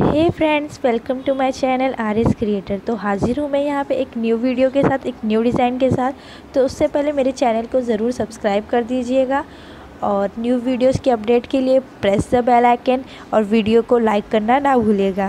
Hey friends, welcome to my channel RS. Creator. तो हाज़िर हूँ मैं यहाँ पे एक न्यू वीडियो के साथ, एक न्यू डिज़ाइन के साथ। तो उससे पहले मेरे चैनल को ज़रूर सब्सक्राइब कर दीजिएगा और न्यू वीडियोस की अपडेट के लिए प्रेस द बेल आइकन और वीडियो को लाइक करना ना भूलिएगा।